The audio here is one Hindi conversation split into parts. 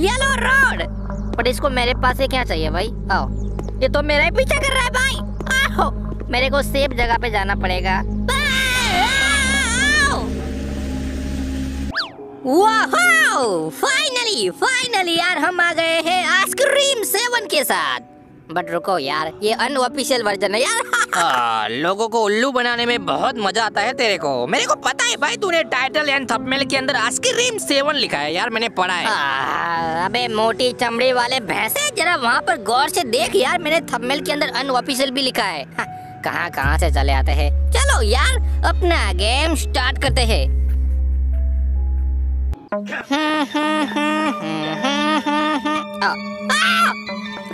Yellow road. पर इसको मेरे पास से क्या चाहिए भाई? आओ, ये तो मेरा ही पीछा कर रहा है भाई। आओ, मेरे को सेफ जगह पे जाना पड़ेगा। वाओ, फाइनली यार हम आ गए हैं आइसक्रीम 7 के साथ। बट रुको यार, ये अनऑफिशियल वर्जन है यार। लोगों को उल्लू बनाने में बहुत मजा आता है तेरे को। मेरे को पता है भाई, तूने टाइटल एंड थंबनेल के अंदर आइसक्रीम 7 लिखा है यार, मैंने पढ़ा है। अबे मोटी चमड़ी वाले भैंसे, जरा वहाँ पर गौर से देख यार, मैंने थंबनेल के अंदर अनऑफिशियल भी लिखा है। कहाँ कहाँ से चले आते हैं। चलो यार अपना गेम स्टार्ट करते है।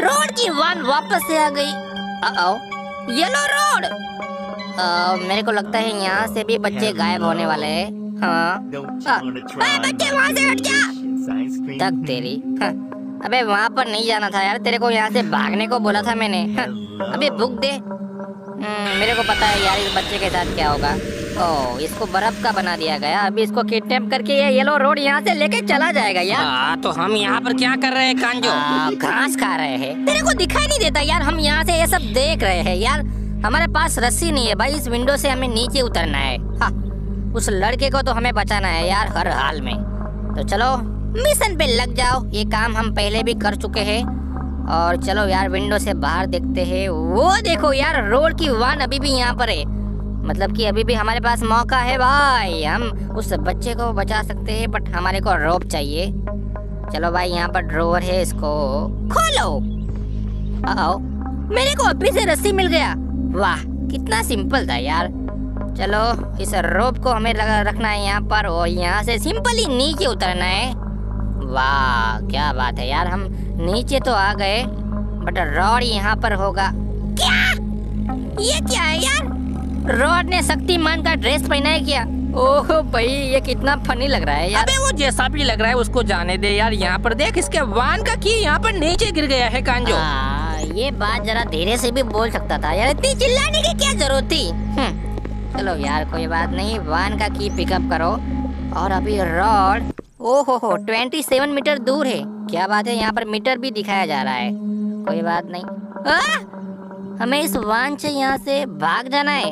रोड की वन वापस से आ गई। Yellow road. मेरे को लगता है यहाँ से भी बच्चे गायब होने वाले हैं। बच्चे वहाँ से हट जा। तक तेरी। अबे वहाँ पर नहीं जाना था यार, तेरे को यहाँ से भागने को बोला था मैंने। अबे भूख दे। मेरे को पता है यार इस बच्चे के साथ क्या होगा। ओ, इसको बर्फ का बना दिया गया। अभी इसको किडनैप करके ये येलो रोड यहाँ से लेके चला जाएगा यार। तो हम यहाँ पर क्या कर रहे हैं कांजो? घास खा रहे हैं। तेरे को दिखाई नहीं देता यार, हम यहाँ से ये सब देख रहे हैं यार। हमारे पास रस्सी नहीं है भाई, इस विंडो से हमें नीचे उतरना है। उस लड़के को तो हमें बचाना है यार हर हाल में। तो चलो मिशन पे लग जाओ, ये काम हम पहले भी कर चुके हैं। और चलो यार विंडो से बाहर देखते है। वो देखो यार, रोड की वान अभी भी यहाँ पर है। मतलब कि अभी भी हमारे पास मौका है भाई, हम उस बच्चे को बचा सकते हैं। बट हमारे को रोप चाहिए। चलो भाई यहाँ पर ड्रोवर है, इसको खोलो। आओ, मेरे को अभी से रस्सी मिल गया। वाह, कितना सिंपल था यार। चलो इस रोप को हमें रखना है यहाँ पर, और यहाँ से सिंपली नीचे उतरना है। वाह क्या बात है यार, हम नीचे तो आ गए। बट रॉड यहाँ पर होगा। क्या ये क्या है यार? रॉड ने शक्तिमान का ड्रेस पहना है क्या? ओहो भाई, ये कितना फनी लग रहा है यार। अबे वो जैसा भी लग रहा है उसको जाने दे यार। यहाँ पर देख, इसके वाहन का की यहाँ पर नीचे गिर गया है कांजो। ये बात जरा धीरे से भी बोल सकता था यार, इतनी चिल्लाने की क्या जरूरत थी। चलो यार कोई बात नहीं, वाहन का की पिकअप करो। और अभी रॉड, ओहो 27 मीटर दूर है। क्या बात है, यहाँ पर मीटर भी दिखाया जा रहा है। कोई बात नहीं, हमें इस वाहन से यहाँ से भाग जाना है।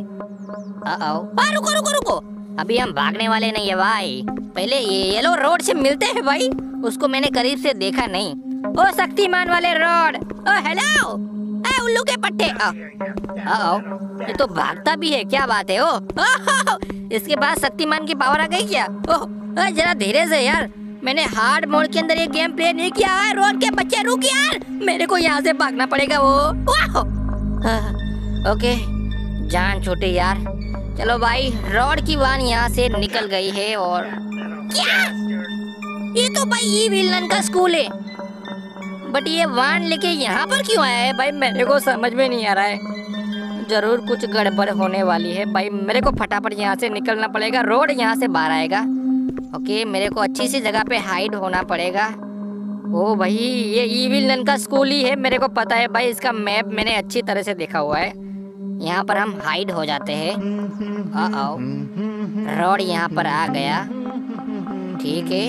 रुको रुको रुको, अभी हम भागने वाले नहीं है भाई। पहले ये येलो रोड से मिलते हैं भाई, उसको मैंने करीब से देखा नहीं। ओ शक्तिमान वाले रोड, ओ हेलो, ए उल्लू के पट्टे। ये तो भागता भी है, क्या बात है। ओ इसके बाद शक्तिमान की पावर आ गई क्या? ओह जरा धीरे से यार, मैंने हार्ड मोड के अंदर ये गेम प्ले नहीं किया। रोड के बच्चे रुक यार, मेरे को यहाँ से भागना पड़ेगा। वो ओके, जान छोटे यार। चलो भाई, रोड की वान यहाँ से निकल गई है। और क्या ये तो भाई ये विलन का स्कूल है। बट ये वान लेके यहाँ पर क्यों आया है भाई, मेरे को समझ में नहीं आ रहा है। जरूर कुछ गड़बड़ होने वाली है भाई। मेरे को फटाफट यहाँ से निकलना पड़ेगा, रोड यहाँ से बाहर आएगा। ओके, मेरे को अच्छी सी जगह पे हाइड होना पड़ेगा। ओ भाई, ये ईविल नन का स्कूल ही है, मेरे को पता है भाई। इसका मैप मैंने अच्छी तरह से देखा हुआ है। यहाँ पर हम हाइड हो जाते हैं। रोड यहाँ पर आ गया, ठीक है।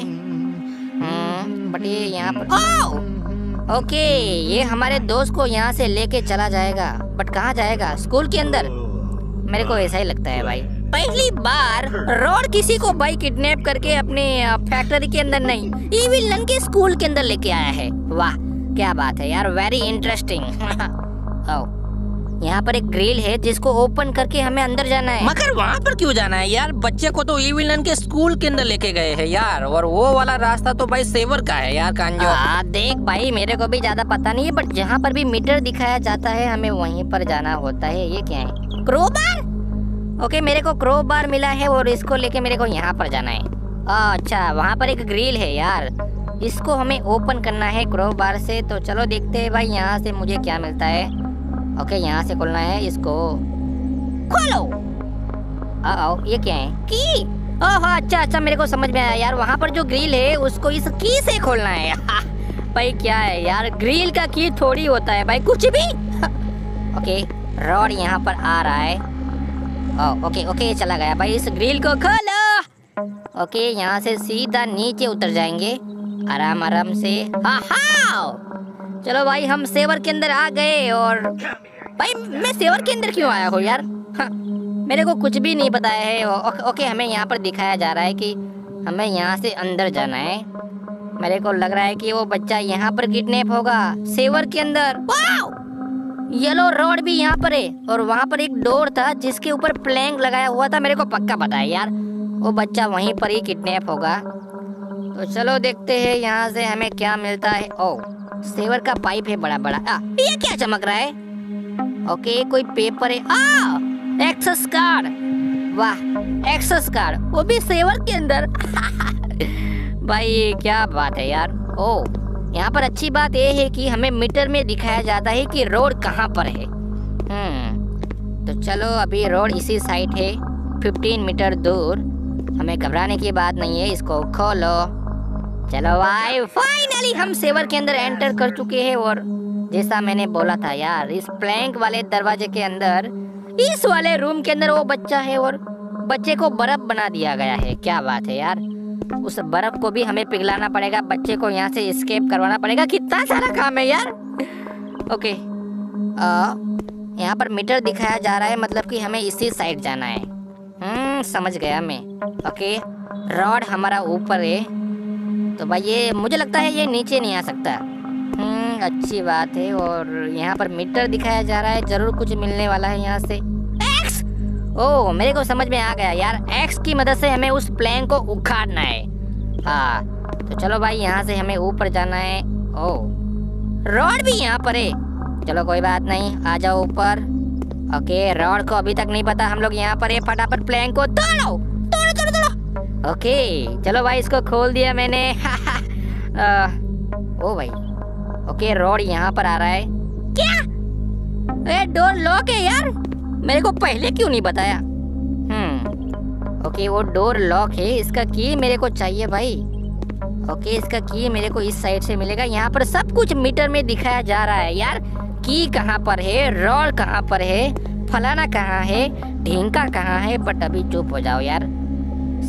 बट ये यहाँ पर ओके, ये हमारे दोस्त को यहाँ से लेके चला जाएगा। बट कहाँ जाएगा? स्कूल के अंदर, मेरे को ऐसा ही लगता है भाई। पहली बार रोड किसी को भाई किडनैप करके अपने फैक्ट्री के अंदर नहीं, ईविल नन के स्कूल के अंदर लेके आया है। वाह क्या बात है यार, वेरी इंटरेस्टिंग। यहाँ पर एक ग्रिल है जिसको ओपन करके हमें अंदर जाना है। मगर वहाँ पर क्यों जाना है यार? बच्चे को तो ईविल नन के स्कूल के अंदर लेके गए हैं यार, और वो वाला रास्ता तो भाई सेवर का है यार कांजो। देख भाई, मेरे को भी ज्यादा पता नहीं है, बट जहाँ पर भी मीटर दिखाया जाता है हमें वहीं पर जाना होता है। ये क्या है? क्रोबार। ओके, मेरे को क्रोबार मिला है, और इसको लेके मेरे को यहाँ पर जाना है। अच्छा, वहाँ पर एक ग्रिल है यार, इसको हमें ओपन करना है क्रोबार से। तो चलो देखते है भाई यहाँ से मुझे क्या मिलता है। ओके, यहाँ से खोलना है, इसको खोलो। आओ, ये क्या है? की। ओह अच्छा, मेरे को समझ में आया यार, वहाँ पर जो ग्रिल है उसको इस की से खोलना है। भाई क्या है यार, ग्रिल का की थोड़ी होता है भाई, कुछ भी। ओके, रॉड यहाँ पर आ रहा है। ओके ओके, चला गया भाई, इस ग्रिल को खोलो। ओके, यहाँ से सीधा नीचे उतर जाएंगे आराम आराम से। हाँ, चलो भाई हम सेवर के अंदर आ गए। और भाई मैं सेवर के अंदर क्यों आया हूँ यार? हाँ, मेरे को कुछ भी नहीं पता है। ओके, हमें यहाँ पर दिखाया जा रहा है कि हमें यहाँ से अंदर जाना है। मेरे को लग रहा है कि वो बच्चा यहाँ पर किडनैप होगा सेवर के अंदर। येलो रोड भी यहाँ पर है और वहाँ पर एक डोर था जिसके ऊपर प्लैंक लगाया हुआ था। मेरे को पक्का पता है यार, वो बच्चा वहीं पर ही किडनैप होगा। तो चलो देखते हैं यहाँ से हमें क्या मिलता है। ओ, सेवर का पाइप है बड़ा बड़ा। ये क्या चमक रहा है? ओके, कोई पेपर है। Access card. वाह, एक्सेस कार्ड, वो भी सेवर के अंदर। भाई क्या बात है यार। ओ, यहाँ पर अच्छी बात ये है कि हमें मीटर में दिखाया जाता है कि रोड कहाँ पर है। तो चलो, अभी रोड इसी साइड है 15 मीटर दूर। हमें घबराने की बात नहीं है, इसको खोलो। चलो भाई, फाइनली हम सेवर के अंदर एंटर कर चुके हैं। और जैसा मैंने बोला था यार, इस प्लैंक वाले दरवाजे के अंदर, इस वाले रूम के अंदर वो बच्चा है और बच्चे को बर्फ बना दिया गया है। क्या बात है यार, उस बर्फ को भी हमें पिघलाना पड़ेगा, बच्चे को यहाँ से एस्केप करवाना पड़ेगा। कितना सारा काम है यार। ओके, यहाँ पर मीटर दिखाया जा रहा है, मतलब कि हमें इसी साइड जाना है। समझ गया मैं। ओके, रॉड हमारा ऊपर है, तो भाई ये मुझे लगता है ये नीचे नहीं आ सकता। अच्छी बात है। और यहाँ पर मीटर दिखाया जा रहा है, जरूर कुछ मिलने वाला है यहाँ से। ओ, मेरे को समझ में आ गया यार, एक्स की मदद से हमें उस प्लैंक को उखाड़ना है। हाँ, तो चलो भाई यहाँ से हमें ऊपर जाना है। ओ, रॉड भी यहाँ पर है। चलो कोई बात नहीं, आ जाओ ऊपर। ओके, रॉड को अभी तक नहीं पता हम लोग यहाँ पर है। फटाफट प्लैंक को तोड़ो तोड़ो तोड़ो तोड़ो। ओके, चलो भाई इसको खोल दिया मैंने। ओ भाई, ओके, रॉड यहाँ पर आ रहा है। क्या डोर लॉक है यार? मेरे को पहले क्यों नहीं बताया? ओके, वो डोर लॉक है, इसका की मेरे को चाहिए भाई। ओके, इसका की मेरे को इस साइड से मिलेगा। यहाँ पर सब कुछ मीटर में दिखाया जा रहा है यार। की कहाँ पर है, रॉड कहाँ पर है, फलाना कहाँ है, ढींका कहाँ है। बट अभी चुप हो जाओ यार,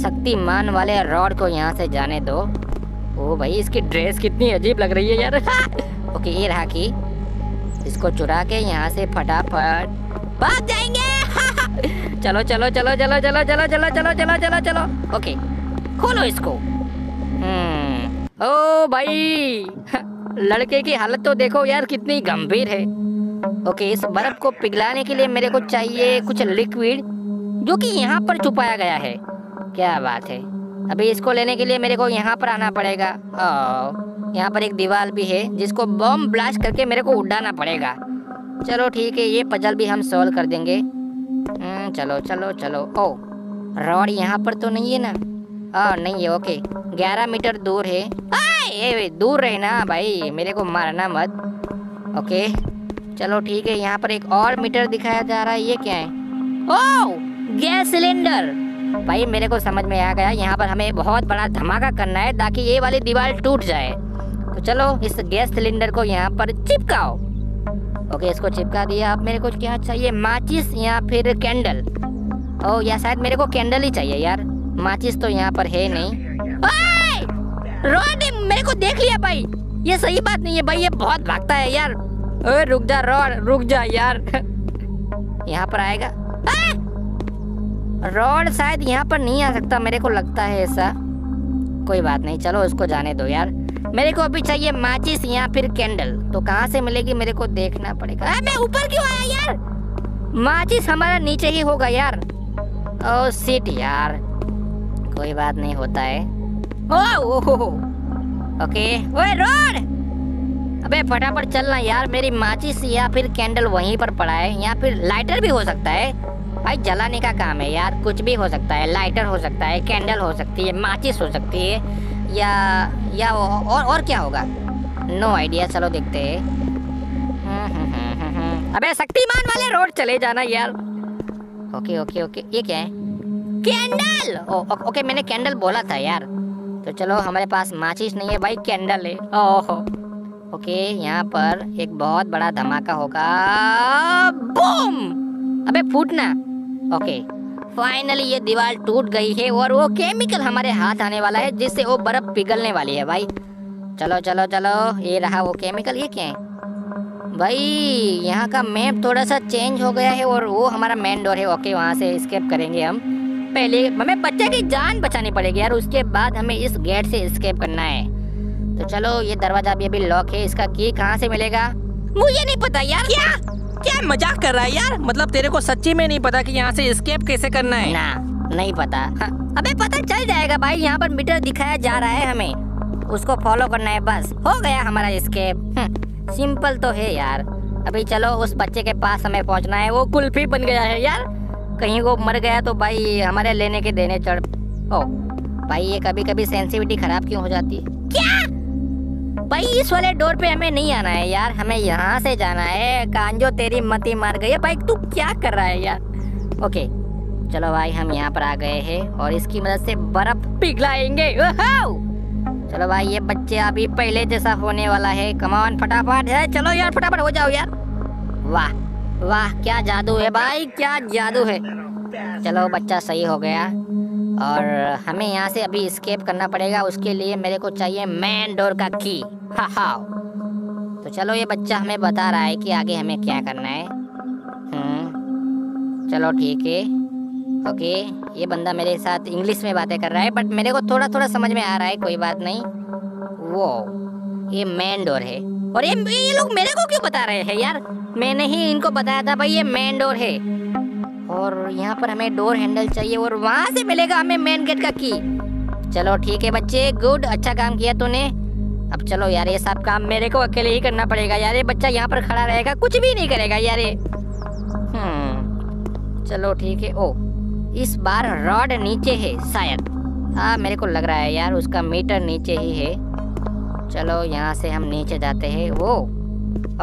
शक्तिमान वाले रॉड को यहाँ से जाने दो। ओ भाई, इसकी ड्रेस कितनी अजीब लग रही है यार। ओके, ये रहा की, इसको चुरा के यहाँ से फटाफट भाग जाएंगे। चलो चलो चलो चलो चलो चलो चलो चलो चलो चलो चलो। ओके, खोलो इसको। ओ भाई, लड़के की हालत तो देखो यार, कितनी गंभीर है। ओके, इस बर्फ को पिघलाने के लिए मेरे को चाहिए कुछ लिक्विड, जो कि यहाँ पर छुपाया गया है। क्या बात है, अभी इसको लेने के लिए मेरे को यहाँ पर आना पड़ेगा। यहाँ पर एक दीवार भी है जिसको बम ब्लास्ट करके मेरे को उड़ाना पड़ेगा। चलो ठीक है, ये पजल भी हम सॉल्व कर देंगे। चलो चलो चलो। ओ, रॉड यहाँ पर तो नहीं है ना? नहीं है। ओके, 11 मीटर दूर है। ये दूर रहना भाई, मेरे को मारना मत। ओके, चलो ठीक है। यहाँ पर एक और मीटर दिखाया जा रहा है, ये क्या है? ओ, गैस सिलेंडर। भाई मेरे को समझ में आ गया, यहाँ पर हमें बहुत बड़ा धमाका करना है ताकि ये वाली दीवार टूट जाए। तो चलो इस गैस सिलेंडर को यहाँ पर चिपकाओ। ओके, इसको चिपका दिया। अब मेरे को क्या चाहिए, माचिस या फिर कैंडल? ओ या शायद मेरे को कैंडल ही चाहिए यार, माचिस तो यहाँ पर है नहीं। रॉड मेरे को देख लिया भाई, ये सही बात नहीं है भाई, ये बहुत भागता है यार। ओए रुक जा रॉड, रुक जा यार। यहाँ पर आएगा? रॉड शायद यहाँ पर नहीं आ सकता, मेरे को लगता है ऐसा। कोई बात नहीं, चलो उसको जाने दो यार। मेरे को अभी चाहिए माचिस या फिर कैंडल, तो कहाँ से मिलेगी मेरे को देखना पड़ेगा। मैं ऊपर क्यों आया यार? माचिस हमारा नीचे ही होगा यार। ओ सीट यार, कोई बात नहीं, होता है। ओ, ओके। ओए रोड, अबे फटाफट चलना यार, मेरी माचिस या फिर कैंडल वहीं पर पड़ा है। या फिर लाइटर भी हो सकता है भाई, जलाने का काम है यार, कुछ भी हो सकता है। लाइटर हो सकता है, कैंडल हो सकती है, माचिस हो सकती है, या और क्या होगा? No idea. चलो देखते हैं। अबे शक्तिमान वाले रोड चले जाना यार। ओके ओके ओके, ये क्या है? कैंडल। ओके, मैंने कैंडल बोला था यार। तो चलो, हमारे पास माचिस नहीं है भाई, कैंडल है। ओहो, ओके, यहाँ पर एक बहुत बड़ा धमाका होगा। बूम! अबे फूटना। ओके, फाइनली ये दीवार टूट गई है और वो केमिकल हमारे हाथ आने वाला है जिससे वो बर्फ पिघलने वाली है भाई। चलो चलो चलो, ये रहा वो केमिकल। ये क्या है भाई? यहाँ का मैप थोड़ा सा चेंज हो गया है और वो हमारा मेन डोर है। ओके, वहाँ से एस्केप करेंगे हम। पहले हमें बच्चे की जान बचानी पड़ेगी यार, उसके बाद हमें इस गेट से एस्केप करना है। तो चलो, ये दरवाजा भी अभी लॉक है, इसका की कहाँ से मिलेगा मुझे नहीं पता यार। क्या मजाक कर रहा है यार? मतलब तेरे को सच्ची में नहीं पता कि यहाँ से एस्केप कैसे करना है? ना, नहीं पता। हाँ। अबे पता चल जाएगा भाई, यहाँ पर मीटर दिखाया जा रहा है, हमें उसको फॉलो करना है बस। हो गया हमारा एस्केप, सिंपल तो है यार। अभी चलो उस बच्चे के पास हमें पहुँचना है। वो कुल्फी बन गया है यार, कहीं वो मर गया तो भाई हमारे लेने के देने चढ़। ओ भाई, ये कभी कभी सेंसिटिविटी खराब क्यों हो जाती है? क्या भाई, इस वाले डोर पे हमें नहीं आना है यार, हमें यहाँ से जाना है। कांजो तेरी मती मार गई है भाई, तू क्या कर रहा है यार? ओके चलो भाई, हम यहाँ पर आ गए हैं और इसकी मदद से बर्फ पिघलाएंगे। चलो भाई, ये बच्चे अभी पहले जैसा होने वाला है। कमान फटाफट है, चलो यार फटाफट हो जाओ यार। वाह वाह, क्या जादू है भाई, क्या जादू है। चलो बच्चा सही हो गया और हमें यहाँ से अभी एस्केप करना पड़ेगा। उसके लिए मेरे को चाहिए मेन डोर का की। हाँ। तो चलो, ये बच्चा हमें बता रहा है कि आगे हमें क्या करना है। चलो ठीक है, ओके। ये बंदा मेरे साथ इंग्लिश में बातें कर रहा है बट मेरे को थोड़ा थोड़ा समझ में आ रहा है, कोई बात नहीं। वो ये मेन डोर है और ये लोग मेरे को क्यों बता रहे हैं यार? मैंने ही इनको बताया था भाई ये मेन डोर है और यहाँ पर हमें डोर हैंडल चाहिए और वहाँ से मिलेगा हमें मेन गेट का की। चलो ठीक है बच्चे, गुड, अच्छा काम किया तूने। अब चलो यार, ये सब काम मेरे को अकेले ही करना पड़ेगा यार। ये बच्चा यहाँ पर खड़ा रहेगा, कुछ भी नहीं करेगा यार ये। चलो ठीक है। ओ, इस बार रॉड नीचे है शायद। हाँ, मेरे को लग रहा है यार उसका मीटर नीचे ही है। चलो यहाँ से हम नीचे जाते हैं। वो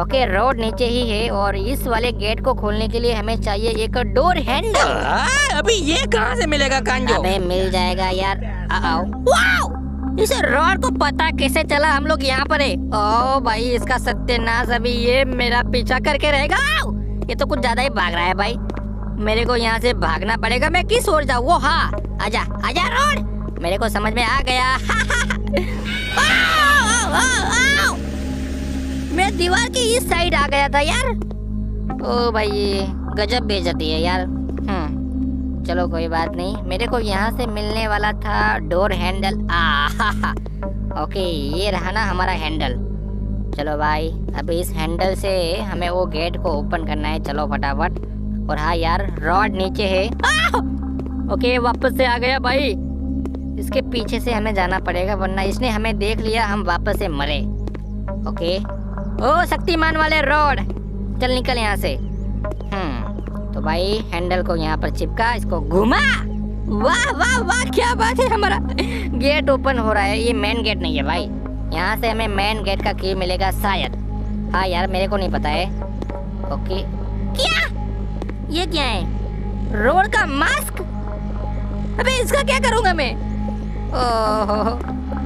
ओके, रोड नीचे ही है और इस वाले गेट को खोलने के लिए हमें चाहिए एक डोर हैंडल। अभी ये कहाँ से मिलेगा कांजो? अबे मिल जाएगा यार। वाओ, इस रोड को पता कैसे चला? हम लोग यहाँ पर है। ओ भाई, इसका सत्यानाश, अभी ये मेरा पीछा करके रहेगा। ये तो कुछ ज्यादा ही भाग रहा है भाई, मेरे को यहाँ से भागना पड़ेगा। मैं किस ओर जाऊँ? वो हाँ, आजा आजा रोड, मेरे को समझ में आ गया। मैं दीवार की इस साइड आ गया था यार। ओ भाई, गजब बेइज्जती है यार। चलो कोई बात नहीं, मेरे को यहाँ से मिलने वाला था डोर हैंडल। ओके, ये रहा ना हमारा हैंडल। चलो भाई, अभी इस हैंडल से हमें वो गेट को ओपन करना है। चलो फटाफट। और हाँ यार, रॉड नीचे है। ओके, वापस से आ गया भाई। इसके पीछे से हमें जाना पड़ेगा वरना इसने हमें देख लिया, हम वापस से मरे। ओके, ओ शक्तिमान वाले रोड, चल निकल यहाँ से। तो भाई हैंडल को यहाँ पर चिपका, इसको घुमा। वाह वाह वाह, क्या बात है, हमारा गेट ओपन हो रहा है। ये मेन गेट नहीं है भाई, यहाँ से हमें मेन गेट का की मिलेगा शायद। हाँ यार, मेरे को नहीं पता है। ओके, क्या ये क्या है? रोड का मास्क? अबे इसका क्या करूँगा मैं? ओहो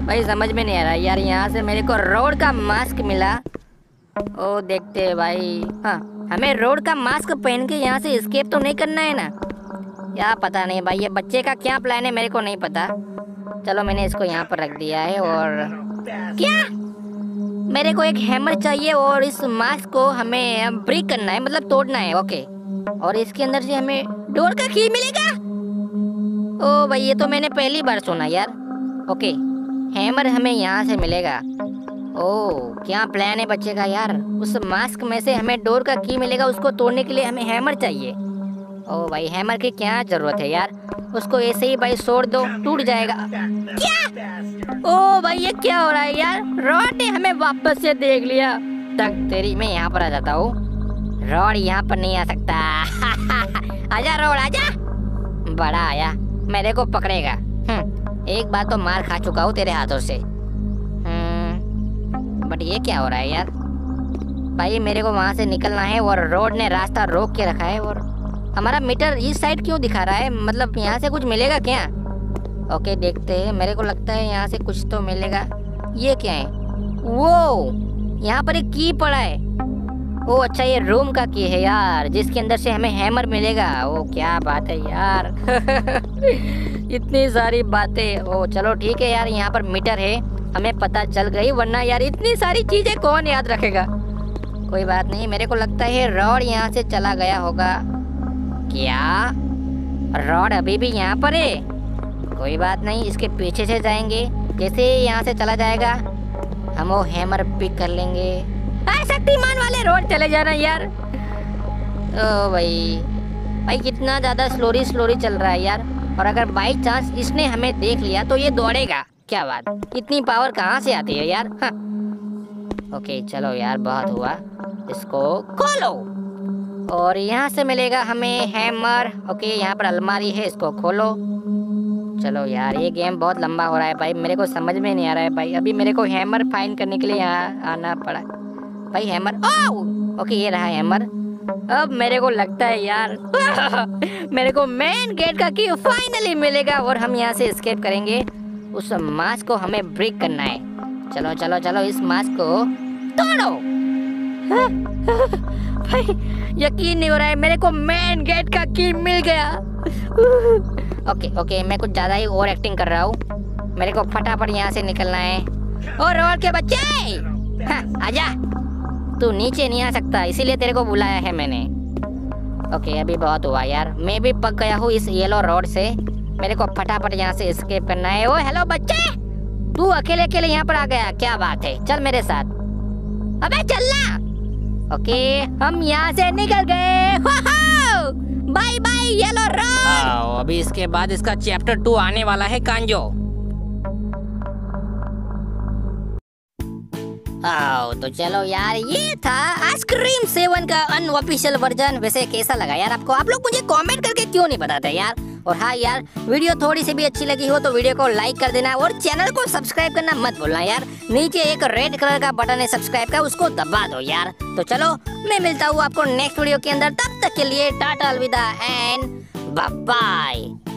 भाई, समझ में नहीं आ रहा यार। यहाँ से मेरे को रोड का मास्क मिला। ओ देखते हैं भाई। हाँ, हमें रोड का मास्क पहन के यहाँ से एस्केप तो नहीं करना है ना? यार पता नहीं भाई, ये बच्चे का क्या प्लान है, मेरे को नहीं पता। चलो, मैंने इसको यहाँ पर रख दिया है। और क्या, मेरे को एक हैमर चाहिए और इस मास्क को हमें ब्रेक करना है, मतलब तोड़ना है। ओके, और इसके अंदर से हमें डोर का की मिलेगा। ओ भाई, ये तो मैंने पहली बार सुना यार। ओके, हैमर हमें यहाँ से मिलेगा। ओह, क्या प्लान है बच्चे का यार। उस मास्क में से हमें डोर का की मिलेगा, उसको तोड़ने के लिए हमें हैमर चाहिए। ओह भाई, हैमर की क्या जरूरत है यार, उसको ऐसे ही भाई छोड़ दो, टूट जाएगा। क्या? ओह भाई, ये क्या हो रहा है यार? रॉड ने हमें वापस से देख लिया। तक तेरी, मैं यहाँ पर आ जाता हूँ। रॉड यहाँ पर नहीं आ सकता। आजा रॉड आजा, बड़ा आया, मेरे को पकड़ेगा। एक बार तो मार खा चुका हूँ तेरे हाथों से। बट ये क्या हो रहा है यार? भाई, मेरे को वहाँ से निकलना है और रोड ने रास्ता रोक के रखा है। और हमारा मीटर इस साइड क्यों दिखा रहा है? मतलब यहाँ से कुछ मिलेगा क्या? ओके, देखते हैं। मेरे को लगता है यहाँ से कुछ तो मिलेगा। ये क्या है? वो यहाँ पर एक की पड़ा है। ओ अच्छा ये रूम का की है यार, जिसके अंदर से हमें हैमर मिलेगा। ओ क्या बात है यार इतनी सारी बातें। ओ चलो ठीक है यार, यहाँ पर मीटर है, हमें पता चल गई, वरना यार इतनी सारी चीजें कौन याद रखेगा। कोई बात नहीं, मेरे को लगता है रॉड यहाँ से चला गया होगा। क्या रॉड अभी भी यहाँ पर है? कोई बात नहीं, इसके पीछे से जाएंगे, जैसे यहाँ से चला जाएगा हम वो हैमर पिक कर लेंगे। शक्तिमान वाले रोड चले जाना यार। ओ भाई भाई कितना ज़्यादा स्लोरी चल रहा है यार, और अगर बाई चांस इसने हमें देख लिया तो ये दौड़ेगा। क्या बात, इतनी पावर कहाँ से आती है यार। हाँ। ओके चलो यार, बहुत हुआ, इसको खोलो और यहाँ से मिलेगा हमें हैमर। ओके यहाँ पर अलमारी है, इसको खोलो। चलो यार ये गेम बहुत लंबा हो रहा है भाई, मेरे को समझ में नहीं आ रहा है भाई। अभी मेरे को हैमर फाइंड करने के लिए यहाँ आना पड़ा भाई। हैमर, ओह ओके ये रहा हैमर। अब मेरे को लगता है यार मेरे को मेन गेट का की फाइनली मिलेगा और हम यहाँ से एस्केप करेंगे। उस मास्क को हमें ब्रेक करना है। चलो चलो चलो इस मास्क को तोड़ो। भाई यकीन नहीं हो रहा है, मेरे को मेन गेट का की मिल गया। ओके ओके मैं कुछ ज़्यादा ही ओवर एक्टिंग कर रहा हूँ, मेरे को फटाफट यहाँ से निकलना है। और रोड के बच्चे, हाँ, आजा, तू नीचे नहीं आ सकता, इसीलिए तेरे को बुलाया है मैंने। ओके अभी बहुत हुआ यार, मैं भी पक गया हूँ इस येलो रोड से, मेरे को फटाफट यहाँ से एस्केप करना है। ओ हेलो बच्चे, तू अकेले अकेले यहाँ पर आ गया, क्या बात है, चल मेरे साथ। अबे चलना। ओके हम यहाँ से निकल गए, बाय बाय येलो रोड। अभी इसके बाद इसका चैप्टर 2 आने वाला है, कांजो। तो चलो यार ये था आइसक्रीम 7 का अनऑफिशियल वर्जन। वैसे कैसा लगा यार आपको? आप लोग मुझे कमेंट करके क्यों नहीं बताते यार। और हाँ यार, वीडियो थोड़ी सी भी अच्छी लगी हो तो वीडियो को लाइक कर देना और चैनल को सब्सक्राइब करना मत भूलना यार। नीचे एक रेड कलर का बटन है सब्सक्राइब का, उसको दबा दो यार। तो चलो मैं मिलता हूँ आपको नेक्स्ट वीडियो के अंदर, तब तक के लिए टाटा अलविदा एंड बाय बाय।